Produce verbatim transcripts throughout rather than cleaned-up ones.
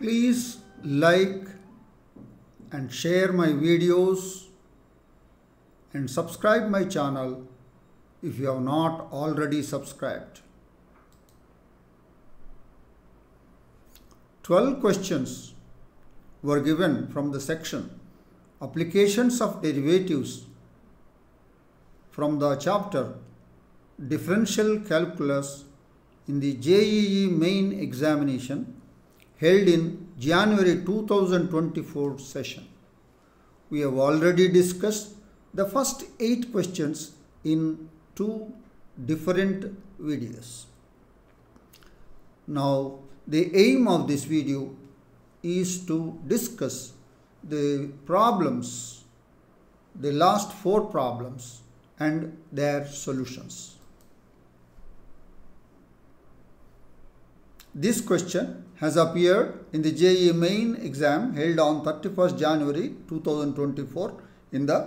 Please like and share my videos and subscribe my channel if you have not already subscribed. twelve questions were given from the section Applications of Derivatives from the chapter Differential Calculus in the J E E Main examination held in January two thousand twenty-four session. We have already discussed the first eight questions in two different videos. Now, the aim of this video is to discuss the problems, the last four problems and their solutions. This question has appeared in the J E E Main exam held on thirty-first January two thousand twenty-four in the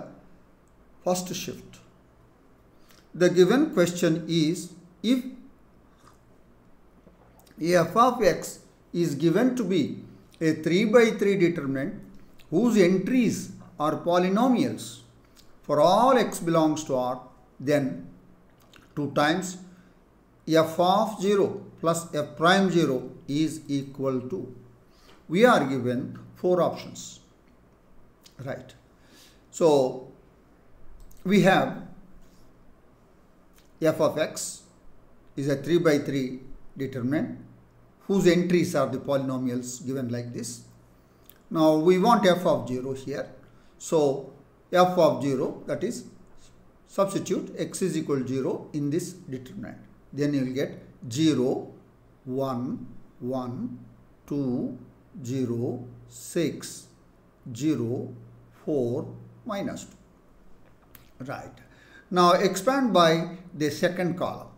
first shift. The given question is, if f of x is given to be a three by three determinant whose entries are polynomials for all x belongs to R, then two times f of zero plus f prime zero is equal to. We are given four options, right? So we have f of x is a three by three determinant whose entries are the polynomials given like this. Now we want f of zero here. So f of zero, that is, substitute x is equal to zero in this determinant. Then you will get zero, one, one, two, zero, six, zero, four, minus two. Right. Now expand by the second column.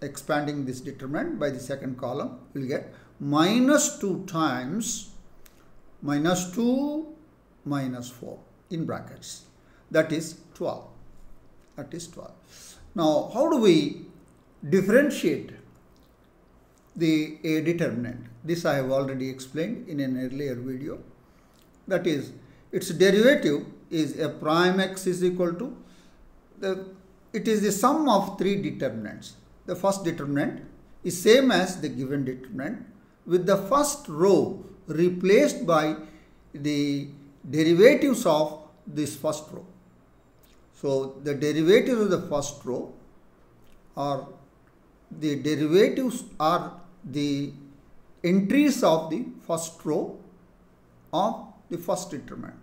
Expanding this determinant by the second column, you will get minus two times minus two minus four in brackets. That is twelve. That is twelve. Now, how do we differentiate the a determinant? This I have already explained in an earlier video. That is, its derivative is a prime x is equal to the, it is the sum of three determinants. The first determinant is same as the given determinant, with the first row replaced by the derivatives of this first row. So the derivatives of the first row are the derivatives are the entries of the first row of the first determinant.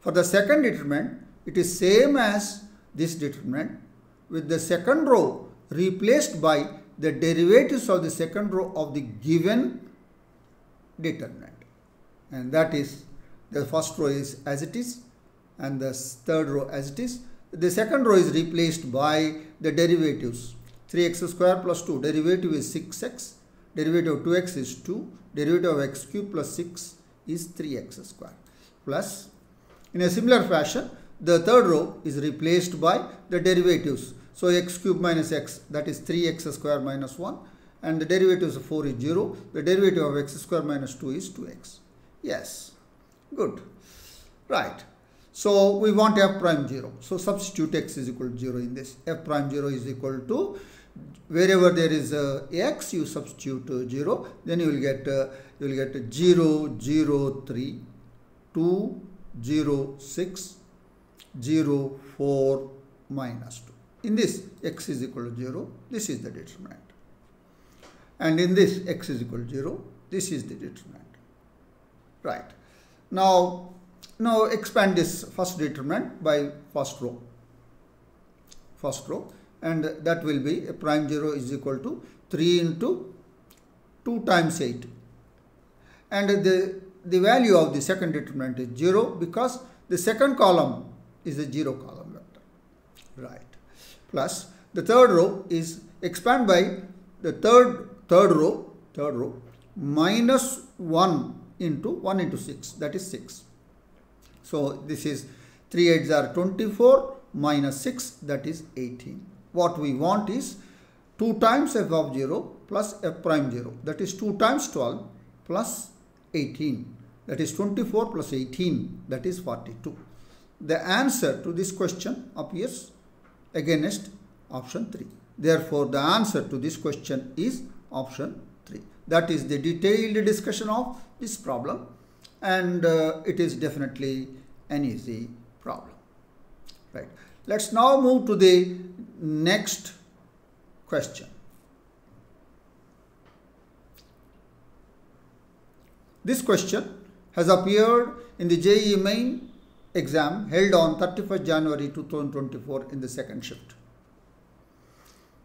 For the second determinant, it is same as this determinant, with the second row replaced by the derivatives of the second row of the given determinant. And that is, the first row is as it is and the third row as it is. The second row is replaced by the derivatives. three x squared plus two, derivative is six x, derivative of two x is two, derivative of x cubed plus six is three x squared. Plus, in a similar fashion, the third row is replaced by the derivatives. So x cubed minus x, that is three x squared minus one, and the derivatives of four is zero. The derivative of x squared minus two is two x. Yes, good. Right. So we want f prime zero. So substitute x is equal to zero in this. F prime zero is equal to, wherever there is a x, you substitute zero. Then you will get uh, you will get zero, zero, three, two, zero, six, zero, four, minus two. In this, x is equal to zero. This is the determinant. And in this, x is equal to zero. This is the determinant. Right. Now, now expand this first determinant by first row. First row. And that will be a prime zero is equal to three into two times eight. And the, the value of the second determinant is zero, because the second column is a zero column vector. Right. Plus, the third row is expand by the third third row third row minus one into one into six, that is six. So this is three eights are twenty-four minus six, that is eighteen. What we want is two times f of zero plus f prime zero, that is two times twelve plus eighteen. That is twenty-four plus eighteen, that is forty-two. The answer to this question appears against option three. Therefore, the answer to this question is option three. That is the detailed discussion of this problem, and uh, it is definitely an easy problem. Right. Let's now move to the next question. This question has appeared in the J E E Main exam held on thirty-first January two thousand twenty-four in the second shift.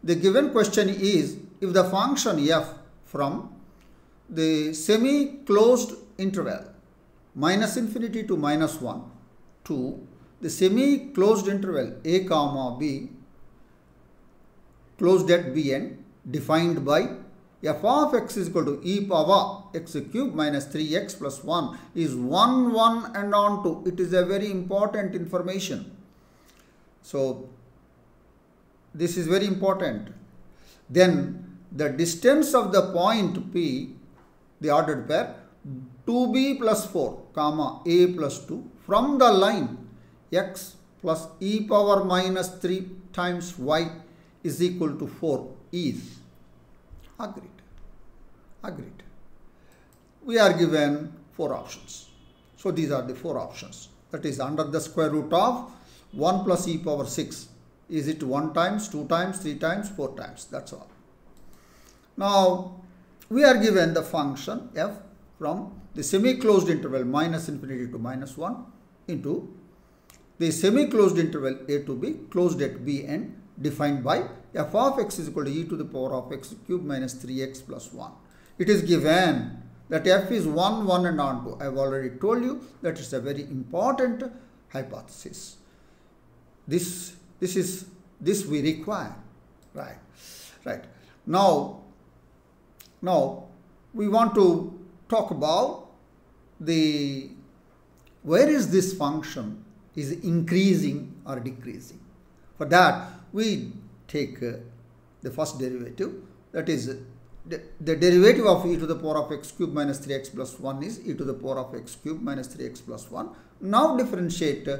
The given question is, if the function f from the semi-closed interval minus infinity to minus one to the semi-closed interval a comma b closed at bn defined by f of x is equal to e power x cube minus three x plus one is one, one and on to. It is a very important information. So, this is very important. Then, the distance of the point P, the ordered pair, two b plus four, comma a plus two from the line x plus e power minus three times y is equal to four is agreed. Agreed. We are given four options. So these are the four options. That is under the square root of one plus e power six. Is it one times, two times, three times, four times? That's all. Now we are given the function f from the semi-closed interval minus infinity to minus one into the semi-closed interval a to b closed at bn defined by f of x is equal to e to the power of x cube minus three x plus one. It is given that f is one, one and on to. I have already told you that it's a very important hypothesis. This, this is, this we require, right? Right. Now, now we want to talk about the, where is this function is increasing or decreasing. For that, we take uh, the first derivative, that is uh, the, the derivative of e to the power of x cube minus three x plus one is e to the power of x cube minus three x plus one. Now differentiate uh,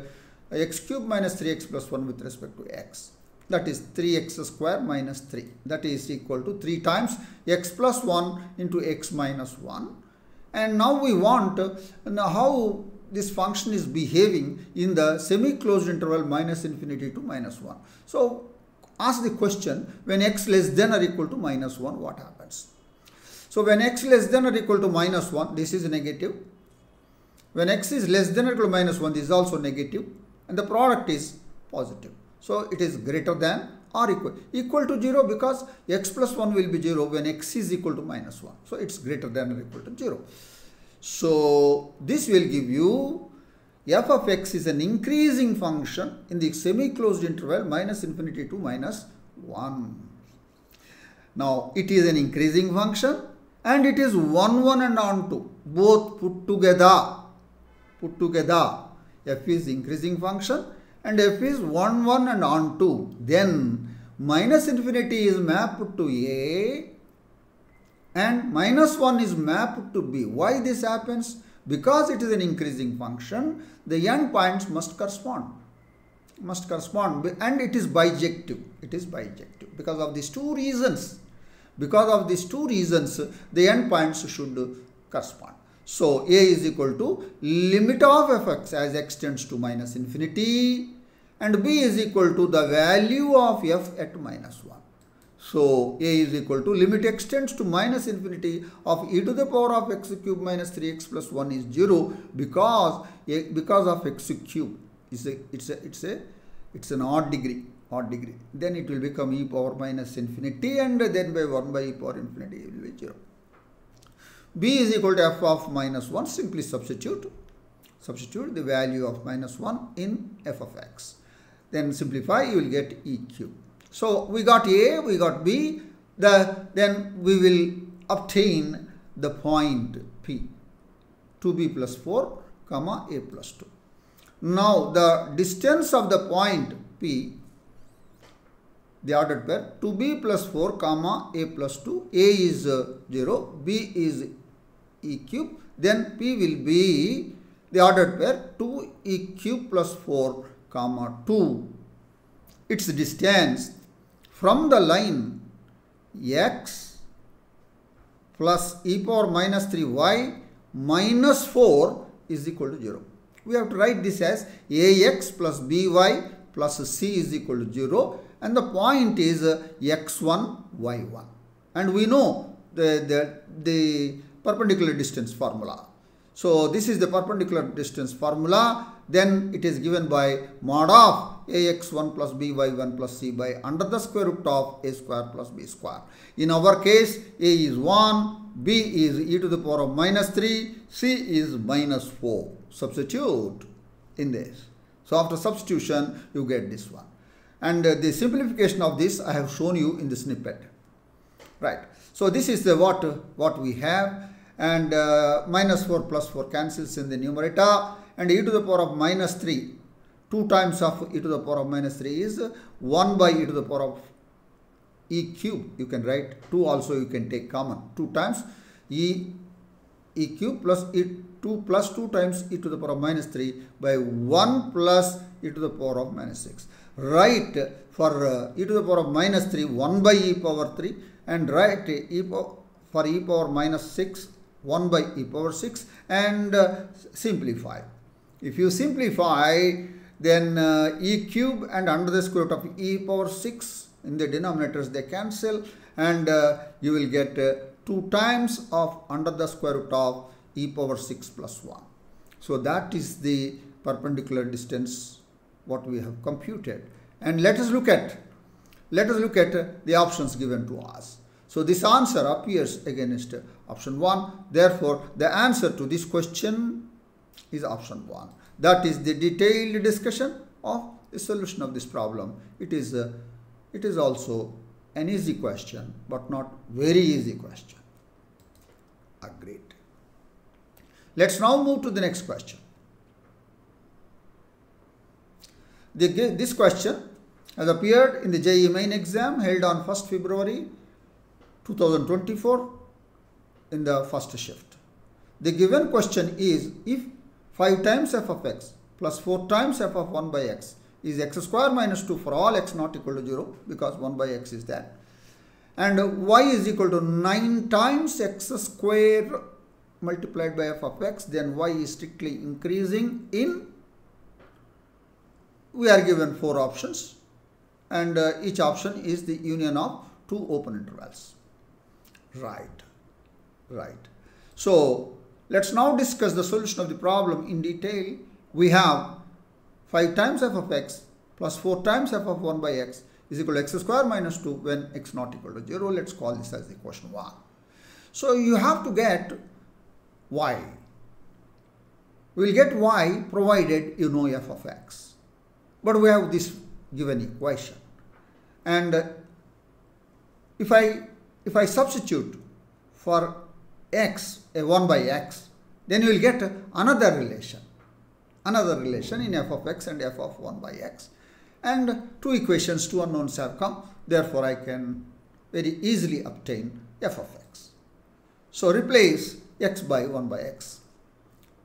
x cube minus three x plus one with respect to x, that is three x square minus three, that is equal to three times x plus one into x minus one. And now we want uh, now how this function is behaving in the semi-closed interval minus infinity to minus one. So ask the question, when x less than or equal to minus one, what happens? So when x less than or equal to minus one, this is negative. When x is less than or equal to minus one, this is also negative, and the product is positive. So it is greater than or equal, equal to zero, because x plus one will be zero when x is equal to minus one. So it's greater than or equal to zero. So this will give you f of x is an increasing function in the semi-closed interval minus infinity to minus one. Now it is an increasing function and it is one, one and on to. Both put together, put together, f is increasing function and f is one, one and on to. Then minus infinity is mapped to a and minus one is mapped to b. Why this happens? Because it is an increasing function, the end points must correspond, must correspond, and it is bijective. It is bijective because of these two reasons. Because of these two reasons, the end points should correspond. So a is equal to limit of f(x) as x tends to minus infinity, and b is equal to the value of f at minus one. So a is equal to limit x tends to minus infinity of e to the power of x cube minus three x plus one is zero, because a, because of x cube is a it's a it's a it's an odd degree odd degree. Then it will become e power minus infinity, and then by one by e power infinity it will be zero. B is equal to f of minus one. Simply substitute substitute the value of minus one in f of x. Then simplify, you will get e cube. So we got a, we got b, the, then we will obtain the point P, two b plus four, comma a plus two. Now the distance of the point P, the ordered pair, two b plus four, comma a plus two, a is uh, zero, b is e cube, then P will be the ordered pair two E Q plus four comma two. Its distance from the line x plus e power minus three y minus four is equal to zero. We have to write this as ax plus by plus c is equal to zero, and the point is x one, y one. And we know the, the, the perpendicular distance formula. So this is the perpendicular distance formula. Then it is given by mod of ax one plus by one plus c by under the square root of a square plus b square. In our case, a is one, b is e to the power of minus three, c is minus four. Substitute in this. So after substitution, you get this one. And the simplification of this I have shown you in the snippet. Right. So this is the what, what we have. And uh, minus four plus four cancels in the numerator. And e to the power of minus three, two times of e to the power of minus three is one by e to the power of e cube. You can write two also, you can take common. two times e, e cube plus e two plus two times e to the power of minus three by one plus e to the power of minus six. Write for uh, e to the power of minus three, one by e power three, and write e po for e power minus six, one by e power six, and uh, simplify. If you simplify, then uh, e cube and under the square root of e power six in the denominators they cancel, and uh, you will get uh, two times of under the square root of e power six plus one. So that is the perpendicular distance what we have computed. And let us look at let us look at the options given to us. So this answer appears against option one. Therefore, the answer to this question is option one. That is the detailed discussion of the solution of this problem. It is, uh, it is also an easy question, but not very easy question. Agreed. Let's now move to the next question. The, this question has appeared in the J E E Main exam held on first February two thousand twenty-four in the first shift. The given question is, if five times f of x plus four times f of one by x is x square minus two for all x not equal to zero, because one by x is there, and y is equal to nine times x square multiplied by f of x, then y is strictly increasing in, we are given four options, and uh, each option is the union of two open intervals. Right, right. So let's now discuss the solution of the problem in detail. We have five times f of x plus four times f of one by x is equal to x square minus two when x not equal to zero. Let's call this as equation one. So you have to get y. We will get y provided you know f of x. But we have this given equation. And if I, if I substitute for x, a one by x, then you will get another relation, another relation in f of x and f of one by x. And two equations, two unknowns have come. Therefore, I can very easily obtain f of x. So replace x by one by x.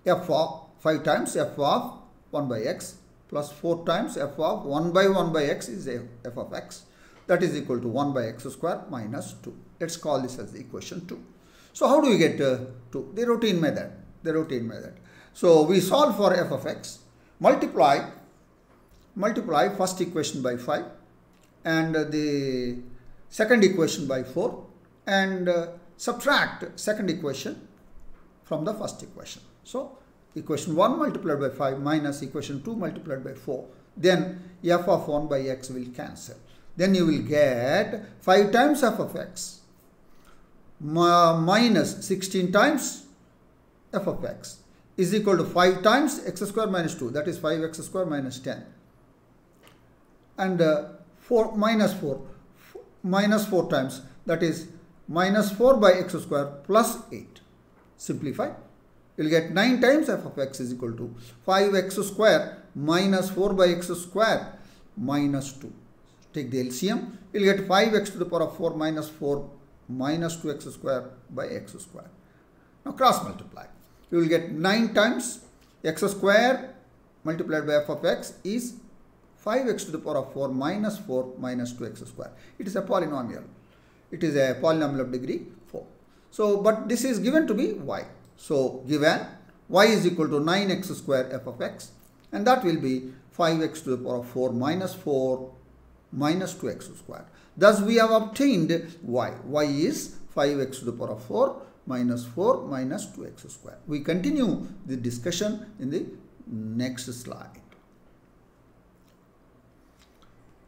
F of five times f of one by x plus four times f of one by one by x is f of x. That is equal to one by x square minus two. Let's call this as equation two. So how do we get uh, to the routine method? The routine method. So we solve for f of x, multiply, multiply first equation by five, and the second equation by four, and uh, subtract second equation from the first equation. So equation one multiplied by five minus equation two multiplied by four. Then f of one by x will cancel. Then you will get five times f of x minus sixteen times f of x is equal to five times x square minus two. That is five x square minus ten. And uh, four minus four, minus four times. That is minus four by x square plus eight. Simplify. You will get nine times f of x is equal to five x square minus four by x square minus two. Take the L C M, you'll get five x to the power of four minus four minus two x square by x square. Now cross multiply. you will get nine times x square multiplied by f of x is five x to the power of four minus four minus two x square. It is a polynomial. It is a polynomial of degree four. So, but this is given to be y. So, given y is equal to nine x square f of x, and that will be five x to the power of four minus four minus two x square. Thus, we have obtained y. y is five x to the power of four minus four minus two x square. We continue the discussion in the next slide.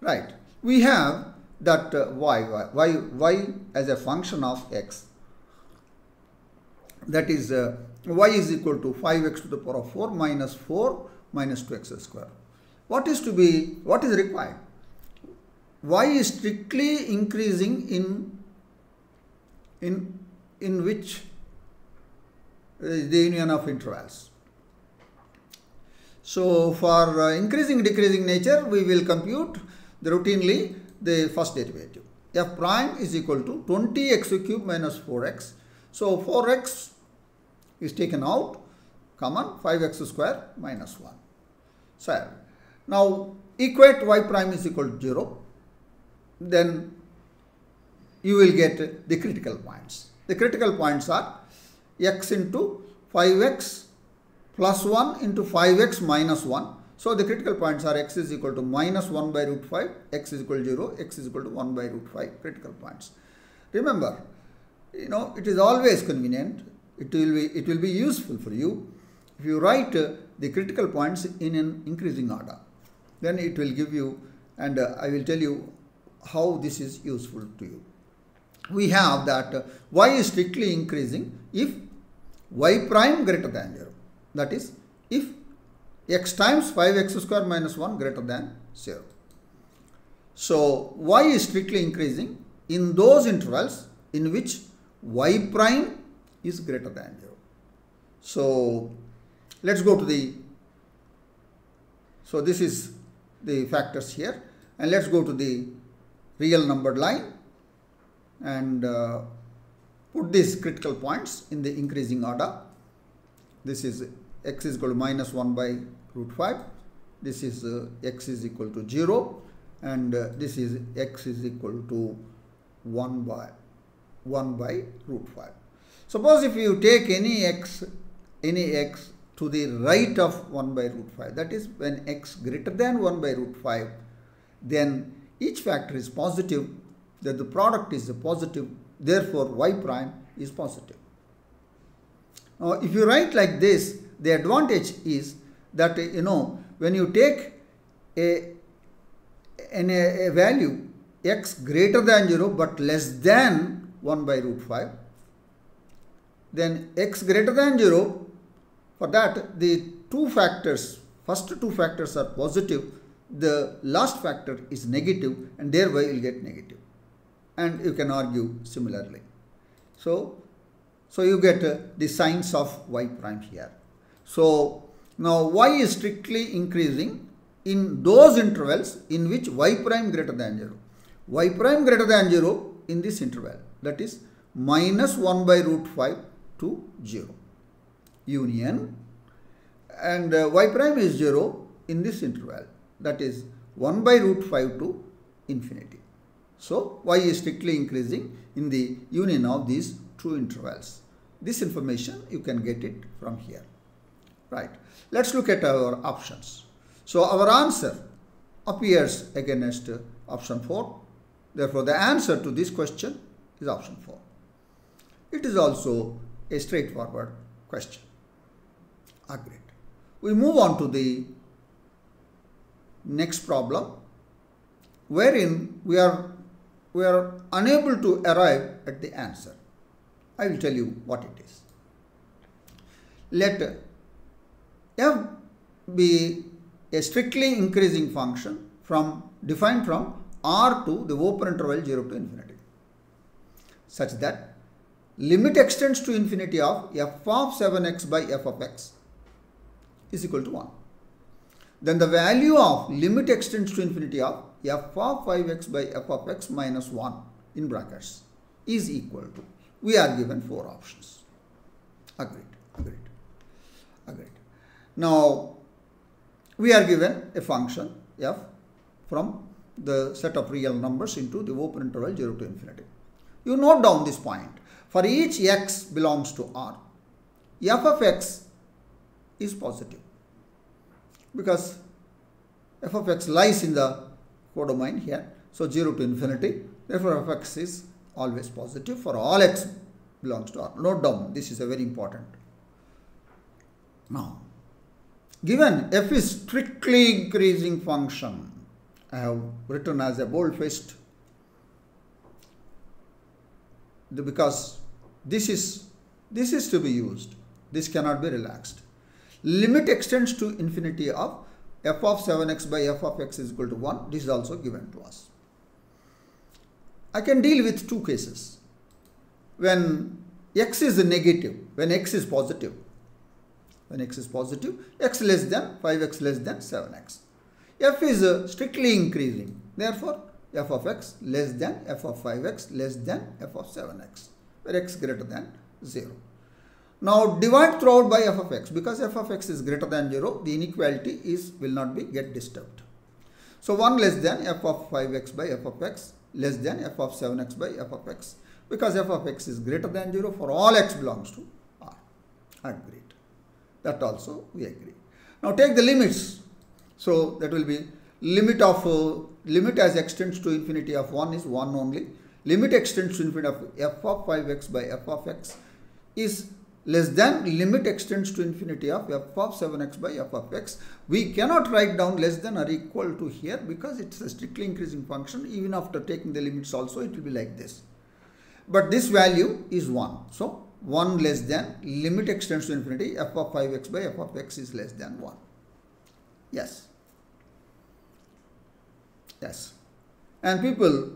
Right. We have that uh, y, y, y, y as a function of x. That is, uh, y is equal to five x to the power of four minus four minus two x square. What is to be, what is required? Y is strictly increasing in, in, in which uh, the union of intervals. So, for uh, increasing decreasing nature, we will compute the routinely the first derivative. F prime is equal to twenty x cube minus four x. So, four x is taken out, common five x square minus one. So, now equate y prime is equal to zero. Then you will get the critical points. The critical points are x into five x plus one into five x minus one. So, the critical points are x is equal to minus one by root five, x is equal to zero, x is equal to one by root five, critical points. Remember, you know, it is always convenient, it will be, it will be useful for you if you write uh, the critical points in an increasing order. Then it will give you, and uh, I will tell you how this is useful to you. We have that uh, y is strictly increasing if y prime greater than zero. That is, if x times five x square minus one greater than zero. So, y is strictly increasing in those intervals in which y prime is greater than zero. So, let's go to the, so this is the factors here, and let's go to the real numbered line and uh, put these critical points in the increasing order. This is x is equal to minus one by root five, this is uh, x is equal to zero, and uh, this is x is equal to one by one by root five. Suppose if you take any x, any x to the right of one by root five, that is when x greater than one by root five, then each factor is positive, that the product is a positive, therefore y prime is positive. Now, if you write like this, the advantage is that, you know, when you take a, an, a value x greater than zero but less than one by root five, then x greater than zero, for that the two factors, first two factors are positive, the last factor is negative, and thereby you will get negative. And you can argue similarly. So, so you get uh, the signs of y prime here. So, now y is strictly increasing in those intervals in which y prime greater than zero. Y prime greater than zero in this interval, that is minus one by root five to zero union, and uh, y prime is zero in this interval, that is one by root five to infinity. So, y is strictly increasing in the union of these two intervals. This information you can get it from here. Right. Let's look at our options. So, our answer appears against option four. Therefore, the answer to this question is option four. It is also a straightforward question. Agreed. We move on to the next problem, wherein we are, we are unable to arrive at the answer. I will tell you what it is. Let f be a strictly increasing function from defined from R to the open interval zero to infinity, such that limit extends to infinity of f of seven x by f of x is equal to one. Then the value of limit extends to infinity of f of five x by f of x minus one in brackets is equal to, we are given four options. Agreed. Agreed. Agreed. Now, we are given a function f from the set of real numbers into the open interval zero to infinity. You note down this point. For each x belongs to R, f of x is positive because f of x lies in the codomain here. So, zero to infinity, therefore f of x is always positive for all x belongs to R. Note down, this is a very important. Now, given f is strictly increasing function, I have written as a bold faced because this is this is to be used. This cannot be relaxed. Limit extends to infinity of f of seven x by f of x is equal to one. This is also given to us. I can deal with two cases. When x is negative, when x is positive, when x is positive, x less than five x less than seven x. F is uh, strictly increasing. Therefore, f of x less than f of five x less than f of seven x, where x greater than zero. Now, divide throughout by f of x. Because f of x is greater than zero, the inequality is will not be get disturbed. So, one less than f of five x by f of x less than f of seven x by f of x. Because f of x is greater than zero for all x belongs to R. Agreed. That also we agree. Now, take the limits. So, that will be limit of uh, limit as extends to infinity of one is one only. Limit extends to infinity of f of five x by f of x is less than limit extends to infinity of f of seven x by f of x. We cannot write down less than or equal to here because it's a strictly increasing function. Even after taking the limits also, it will be like this. But this value is one. So, one less than limit extends to infinity f of five x by f of x is less than one. Yes. Yes. And people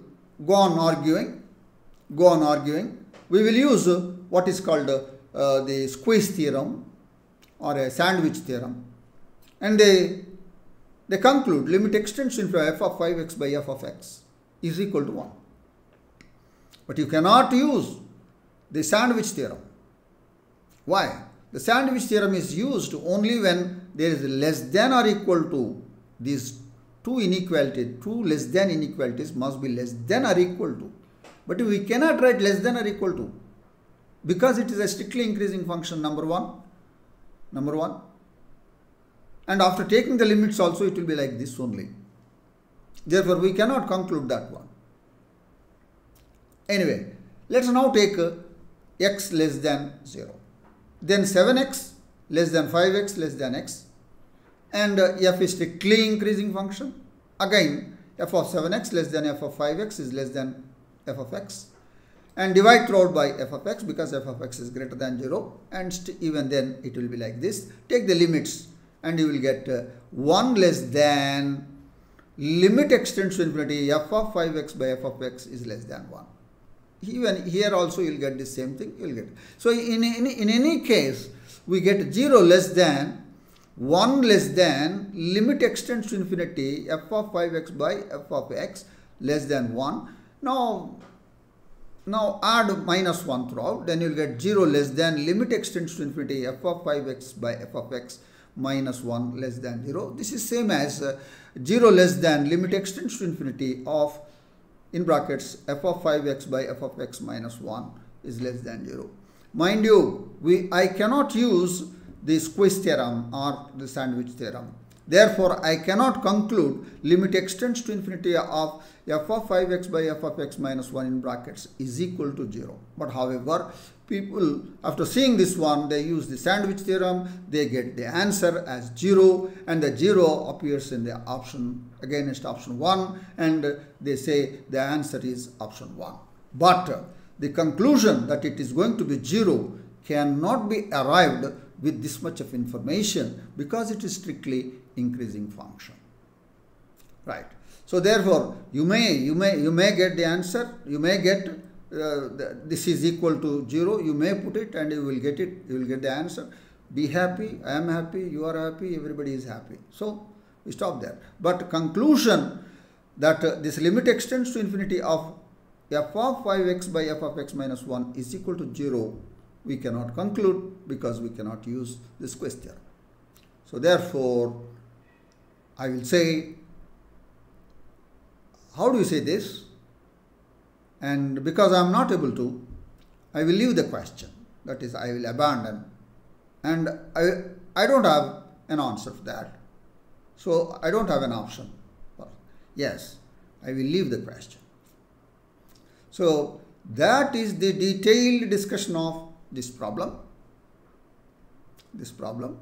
go on arguing, go on arguing. We will use uh, what is called uh, uh, the squeeze theorem or a sandwich theorem. And they, they conclude limit extends to infinity f of five x by f of x is equal to one. But you cannot use the sandwich theorem. Why? The sandwich theorem is used only when there is less than or equal to these two inequalities. Two less than inequalities must be less than or equal to. But we cannot write less than or equal to because it is a strictly increasing function, number one. Number one. And after taking the limits also, it will be like this only. Therefore, we cannot conclude that one. Anyway, let's now take uh, x less than zero. Then seven x less than five x less than x, and uh, f is strictly increasing function. Again, f of seven x less than f of five x is less than f of x, and divide throughout by f of x because f of x is greater than zero, and st even then it will be like this. Take the limits and you will get uh, one less than limit extends to infinity f of five x by f of x is less than one. Even here also you will get the same thing, you will get. So, in, in, in any case, we get zero less than, one less than, limit extends to infinity, f of five x by f of x less than one. Now, now add minus one throughout, then you will get zero less than, limit extends to infinity, f of five x by f of x minus one less than zero. This is same as uh, zero less than, limit extends to infinity of in brackets f of five x by f of x minus one is less than zero. Mind you, we I cannot use the squeeze theorem or the sandwich theorem. Therefore, I cannot conclude limit extends to infinity of f of five x by f of x minus one in brackets is equal to zero. But however, people after seeing this one, they use the sandwich theorem, they get the answer as zero, and the zero appears in the option against option one, and they say the answer is option one. But the conclusion that it is going to be zero cannot be arrived with this much of information because it is strictly increasing function, right? So therefore, you may you may you may get the answer. You may get uh, the, this is equal to zero. You may put it, and you will get it. You will get the answer. Be happy. I am happy. You are happy. Everybody is happy. So we stop there. But conclusion that uh, this limit extends to infinity of f of five x by f of x minus one is equal to zero we cannot conclude because we cannot use this question. So therefore, I will say, how do you say this? And because I am not able to, I will leave the question. That is, I will abandon, and I, I don't have an answer for that. So I don't have an option. Yes, I will leave the question. So that is the detailed discussion of this problem. This problem.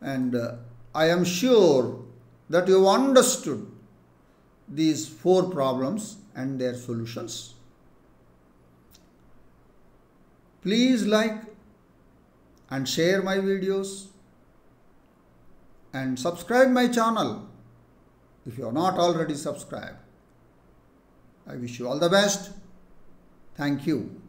And uh, I am sure that you have understood these four problems and their solutions. Please like and share my videos and subscribe my channel if you are not already subscribed. I wish you all the best. Thank you.